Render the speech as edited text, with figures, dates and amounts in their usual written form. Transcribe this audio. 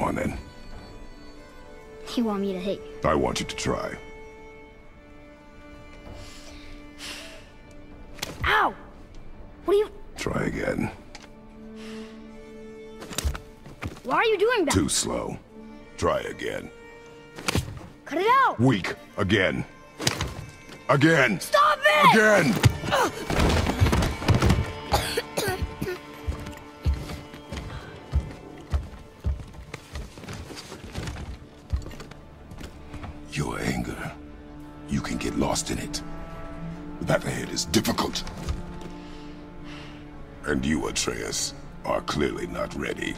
Come on, then. You want me to hit you? I want you to try. Ow! What are you... Try again. Why are you doing that? Too slow. Try again. Cut it out! Weak. Again. Again! Stop it! Again! Your anger. You can get lost in it. That ahead is difficult. And you, Atreus, are clearly not ready.